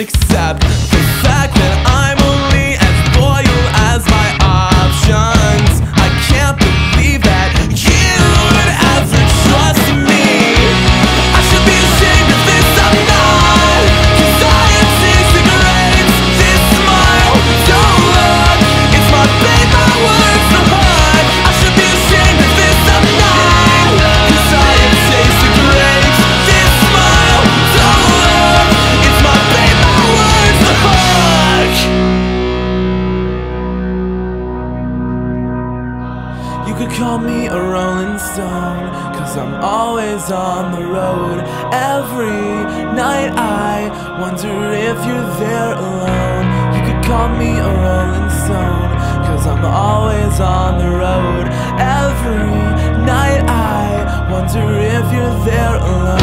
accept the fact that I'm only as loyal as my options. I can't believe that you would ever trust me. I should be ashamed of this, I'm not. Anxiety, cigarettes, this smile, don't look. It's my pain, my words, my heart. I should be ashamed of this, I'm not. Anxiety, cigarettes, this smile, don't look. It's my pain, my words, my heart. You could call me a rolling stone, 'cause I'm always on the road. Every night I wonder if you're there alone. You could call me a rolling stone, 'cause I'm always on the road. Every night I wonder if you're there alone.